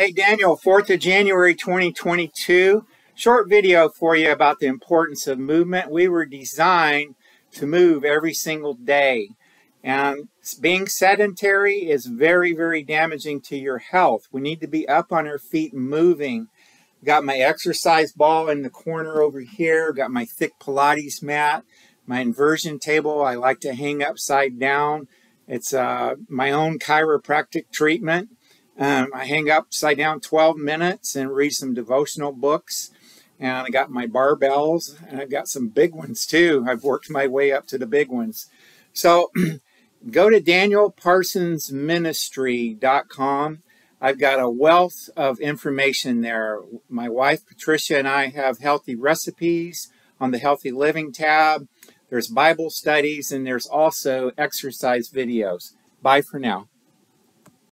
Hey Daniel, 4th of January 2022. Short video for you about the importance of movement. We were designed to move every single day. And being sedentary is very, very damaging to your health. We need to be up on our feet moving. Got my exercise ball in the corner over here. Got my thick Pilates mat. My inversion table I like to hang upside down. It's my own chiropractic treatment. I hang upside down 12 minutes and read some devotional books. And I got my barbells, and I've got some big ones too. I've worked my way up to the big ones. So go to danielparsonsministry.com. I've got a wealth of information there. My wife, Patricia, and I have healthy recipes on the Healthy Living tab. There's Bible studies, and there's also exercise videos. Bye for now.